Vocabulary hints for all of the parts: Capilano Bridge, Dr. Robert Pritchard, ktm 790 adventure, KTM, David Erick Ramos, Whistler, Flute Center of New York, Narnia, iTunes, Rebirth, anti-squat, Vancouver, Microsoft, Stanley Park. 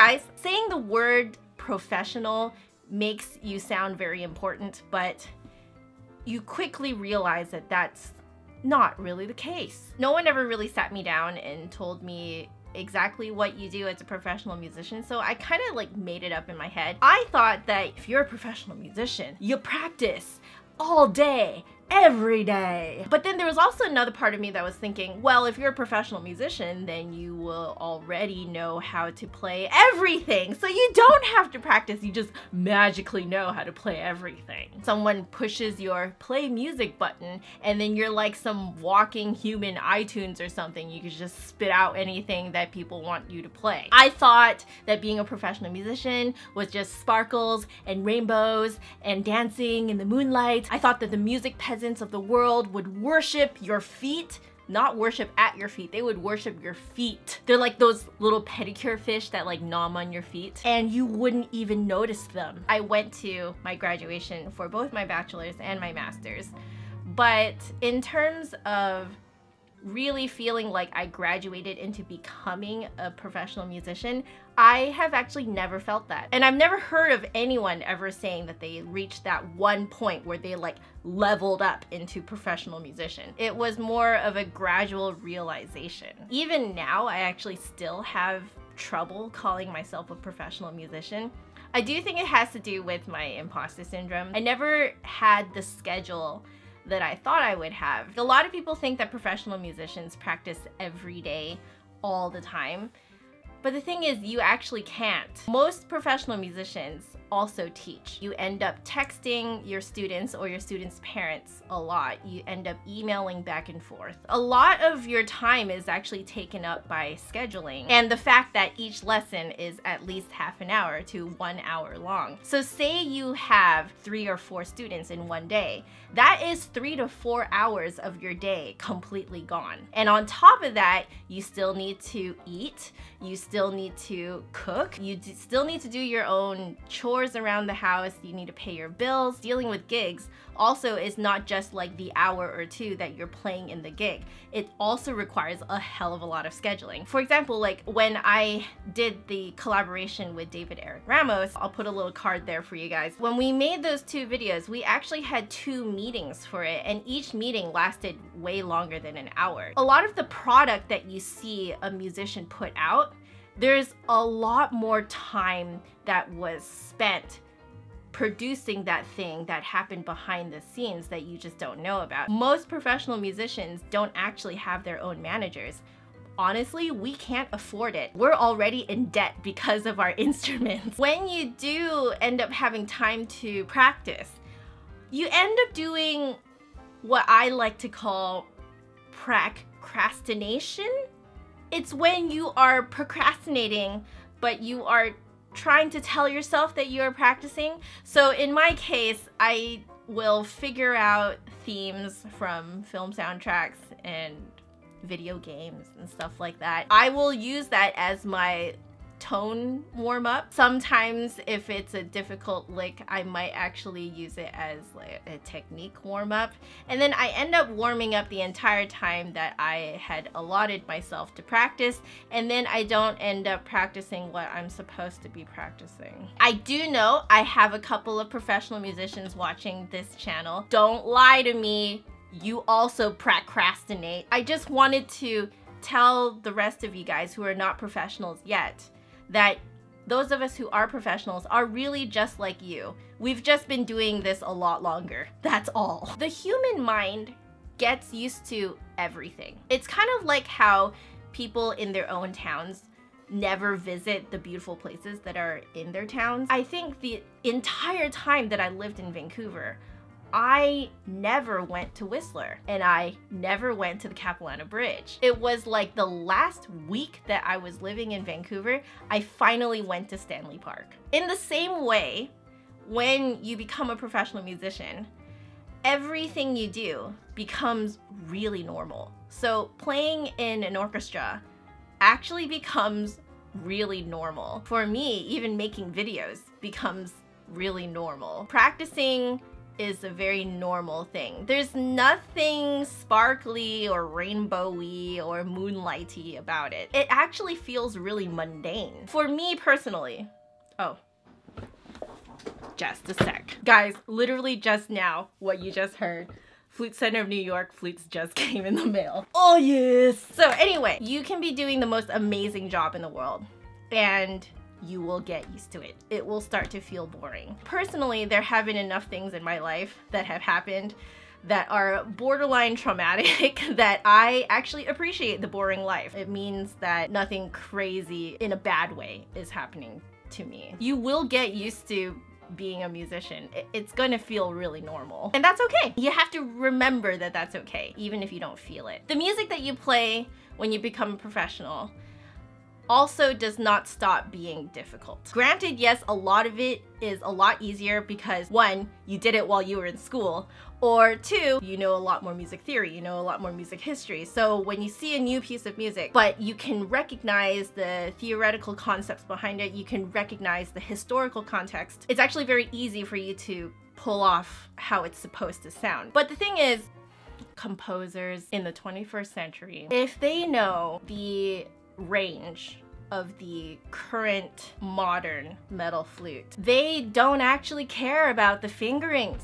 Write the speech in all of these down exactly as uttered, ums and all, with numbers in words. guys, saying the word professional makes you sound very important, but you quickly realize that that's not really the case. No one ever really sat me down and told me exactly what you do as a professional musician, so I kind of like made it up in my head. I thought that if you're a professional musician, you practice all day, every day. But then there was also another part of me that was thinking, well, if you're a professional musician, then you will already know how to play everything. So you don't have to practice, you just magically know how to play everything. Someone pushes your play music button and then you're like some walking human iTunes or something. You can just spit out anything that people want you to play. I thought that being a professional musician was just sparkles and rainbows and dancing in the moonlight. I thought that the music peasants of the world would worship your feet, not worship at your feet, they would worship your feet. They're like those little pedicure fish that like nom on your feet and you wouldn't even notice them. I went to my graduation for both my bachelor's and my master's, but in terms of really feeling like I graduated into becoming a professional musician, I have actually never felt that. And I've never heard of anyone ever saying that they reached that one point where they like leveled up into professional musician. It was more of a gradual realization. Even now, I actually still have trouble calling myself a professional musician. I do think it has to do with my imposter syndrome. I never had the schedule that I thought I would have. A lot of people think that professional musicians practice every day, all the time. But the thing is, you actually can't. Most professional musicians also teach. You end up texting your students or your students' parents a lot. You end up emailing back and forth. A lot of your time is actually taken up by scheduling and the fact that each lesson is at least half an hour to one hour long. So say you have three or four students in one day. That is three to four hours of your day completely gone. And on top of that, you still need to eat. You still still need to cook, you d still need to do your own chores around the house, you need to pay your bills. Dealing with gigs also is not just like the hour or two that you're playing in the gig. It also requires a hell of a lot of scheduling. For example, like when I did the collaboration with David Erick Ramos, I'll put a little card there for you guys. When we made those two videos, we actually had two meetings for it and each meeting lasted way longer than an hour. A lot of the product that you see a musician put out, there's a lot more time that was spent producing that thing that happened behind the scenes that you just don't know about. Most professional musicians don't actually have their own managers. Honestly, we can't afford it. We're already in debt because of our instruments. When you do end up having time to practice, you end up doing what I like to call procrastination. It's when you are procrastinating, but you are trying to tell yourself that you are practicing. So in my case, I will figure out themes from film soundtracks and video games and stuff like that. I will use that as my tone warm up. Sometimes if it's a difficult lick, I might actually use it as like a technique warm up. And then I end up warming up the entire time that I had allotted myself to practice. And then I don't end up practicing what I'm supposed to be practicing. I do know I have a couple of professional musicians watching this channel. Don't lie to me. You also procrastinate. I just wanted to tell the rest of you guys who are not professionals yet that those of us who are professionals are really just like you. We've just been doing this a lot longer. That's all. The human mind gets used to everything. It's kind of like how people in their own towns never visit the beautiful places that are in their towns. I think the entire time that I lived in Vancouver, I never went to Whistler and I never went to the Capilano Bridge. It was like the last week that I was living in Vancouver, I finally went to Stanley Park. In the same way, when you become a professional musician, everything you do becomes really normal. So playing in an orchestra actually becomes really normal. For me, even making videos becomes really normal. Practicing is a very normal thing. There's nothing sparkly or rainbowy or moonlighty about it. It actually feels really mundane. For me personally, oh, just a sec. Guys, literally just now, what you just heard, Flute Center of New York flutes just came in the mail. Oh yes! So anyway, you can be doing the most amazing job in the world and you will get used to it. It will start to feel boring. Personally, there have been enough things in my life that have happened that are borderline traumatic that I actually appreciate the boring life. It means that nothing crazy in a bad way is happening to me. You will get used to being a musician. It's gonna feel really normal. And that's okay. You have to remember that that's okay, even if you don't feel it. The music that you play when you become a professional also does not stop being difficult. Granted, yes, a lot of it is a lot easier because one, you did it while you were in school, or two, you know a lot more music theory, you know a lot more music history. So when you see a new piece of music, but you can recognize the theoretical concepts behind it, you can recognize the historical context, it's actually very easy for you to pull off how it's supposed to sound. But the thing is, composers in the twenty-first century, if they know the range of the current modern metal flute, they don't actually care about the fingerings.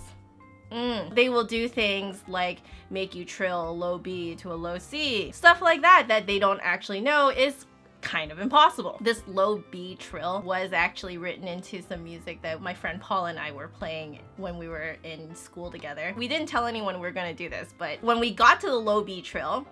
Mm. They will do things like make you trill a low B to a low C. Stuff like that that they don't actually know is kind of impossible. This low B trill was actually written into some music that my friend Paul and I were playing when we were in school together. We didn't tell anyone we were gonna do this, but when we got to the low B trill,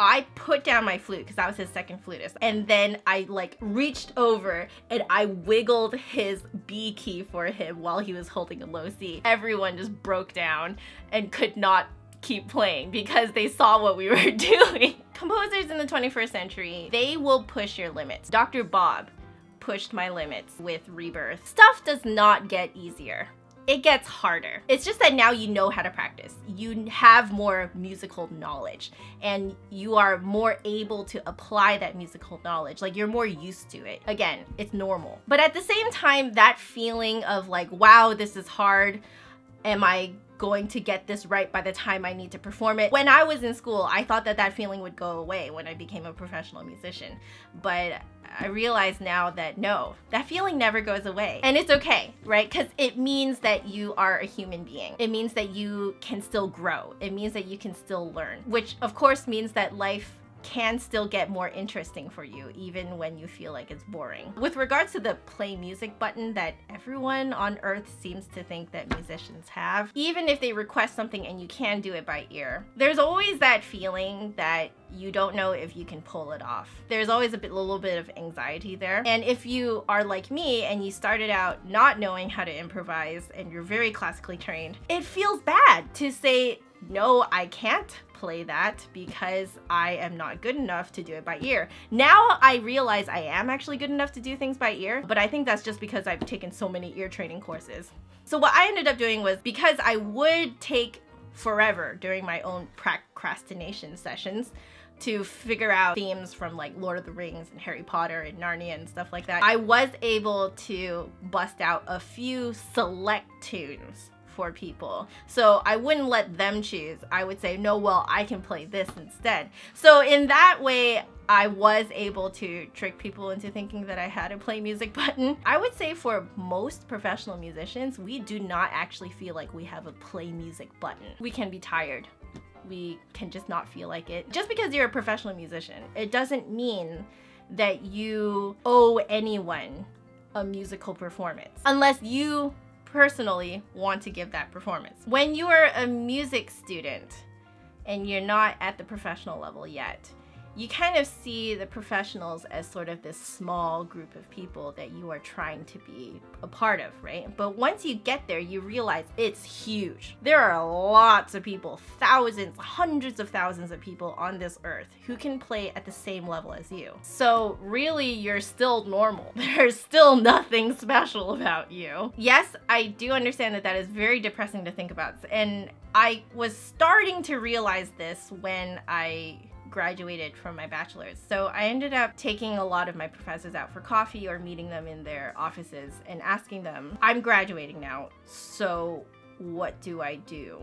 I put down my flute because that was his second flutist, and then I like reached over and I wiggled his B key for him while he was holding a low C. Everyone just broke down and could not keep playing because they saw what we were doing. Composers in the twenty-first century, they will push your limits. Doctor Bob pushed my limits with Rebirth. Stuff does not get easier. It gets harder. It's just that now you know how to practice. You have more musical knowledge and you are more able to apply that musical knowledge. Like you're more used to it. Again, it's normal. But at the same time, that feeling of like, wow, this is hard. Am I going to get this right by the time I need to perform it? When I was in school, I thought that that feeling would go away when I became a professional musician. But I realize now that no, that feeling never goes away. And it's okay, right? Because it means that you are a human being. It means that you can still grow. It means that you can still learn, which of course means that life can still get more interesting for you even when you feel like it's boring. With regards to the play music button that everyone on earth seems to think that musicians have, even if they request something and you can do it by ear, there's always that feeling that you don't know if you can pull it off. There's always a bit, little bit of anxiety there. And if you are like me and you started out not knowing how to improvise and you're very classically trained, it feels bad to say, no, I can't play that because I am not good enough to do it by ear. Now I realize I am actually good enough to do things by ear, but I think that's just because I've taken so many ear training courses. So what I ended up doing was, because I would take forever during my own procrastination sessions to figure out themes from like Lord of the Rings and Harry Potter and Narnia and stuff like that, I was able to bust out a few select tunes for people. So I wouldn't let them choose. I would say, no, well, I can play this instead. So in that way, I was able to trick people into thinking that I had a play music button. I would say for most professional musicians, we do not actually feel like we have a play music button. We can be tired. We can just not feel like it. Just because you're a professional musician, it doesn't mean that you owe anyone a musical performance, unless you personally want to give that performance. When you are a music student and you're not at the professional level yet, you kind of see the professionals as sort of this small group of people that you are trying to be a part of, right? But once you get there, you realize it's huge. There are lots of people, thousands, hundreds of thousands of people on this earth who can play at the same level as you. So really, you're still normal. There's still nothing special about you. Yes, I do understand that that is very depressing to think about. And I was starting to realize this when I graduated from my bachelor's. So I ended up taking a lot of my professors out for coffee or meeting them in their offices and asking them, I'm graduating now, so what do I do?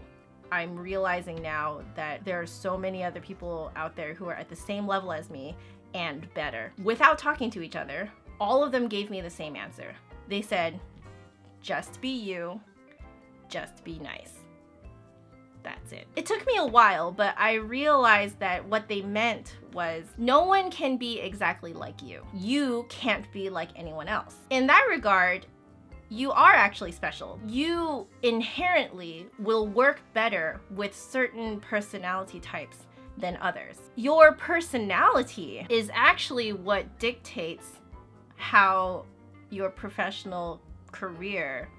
I'm realizing now that there are so many other people out there who are at the same level as me and better. Without talking to each other, all of them gave me the same answer. They said, just be you, just be nice. That's it. It took me a while, but I realized that what they meant was no one can be exactly like you. You can't be like anyone else. In that regard, you are actually special. You inherently will work better with certain personality types than others. Your personality is actually what dictates how your professional career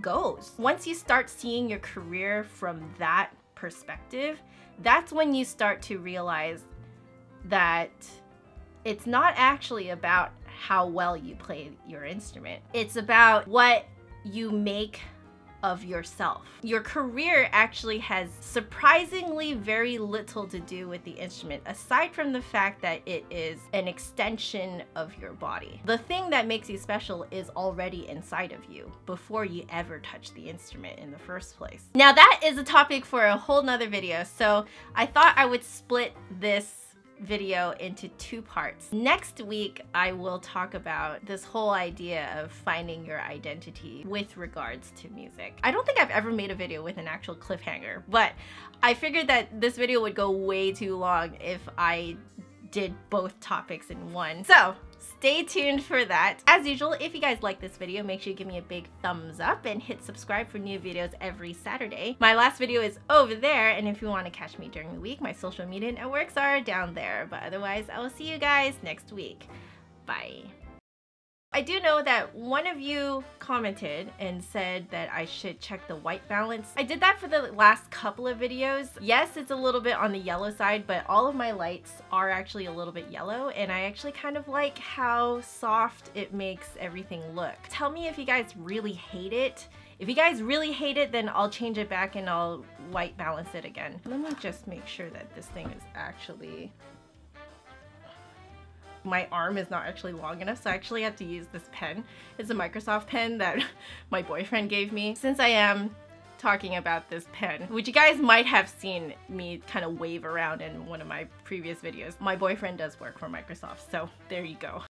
goes. Once you start seeing your career from that perspective, that's when you start to realize that it's not actually about how well you play your instrument. It's about what you make of yourself. Your career actually has surprisingly very little to do with the instrument, aside from the fact that it is an extension of your body. The thing that makes you special is already inside of you before you ever touch the instrument in the first place. Now that is a topic for a whole nother video, so I thought I would split this video into two parts. Next week, I will talk about this whole idea of finding your identity with regards to music. I don't think I've ever made a video with an actual cliffhanger, but I figured that this video would go way too long if I did both topics in one. So stay tuned for that. As usual, if you guys like this video, make sure you give me a big thumbs up and hit subscribe for new videos every Saturday. My last video is over there, and if you want to catch me during the week, my social media networks are down there. But otherwise, I will see you guys next week. Bye. I do know that one of you commented and said that I should check the white balance. I did that for the last couple of videos. Yes, it's a little bit on the yellow side, but all of my lights are actually a little bit yellow, and I actually kind of like how soft it makes everything look. Tell me if you guys really hate it. If you guys really hate it, then I'll change it back and I'll white balance it again. Let me just make sure that this thing is actually... my arm is not actually long enough, so I actually have to use this pen. It's a Microsoft pen that my boyfriend gave me. Since I am talking about this pen, which you guys might have seen me kind of wave around in one of my previous videos, my boyfriend does work for Microsoft, so there you go.